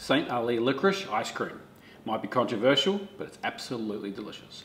St. Ali licorice ice cream. Might be controversial, but it's absolutely delicious.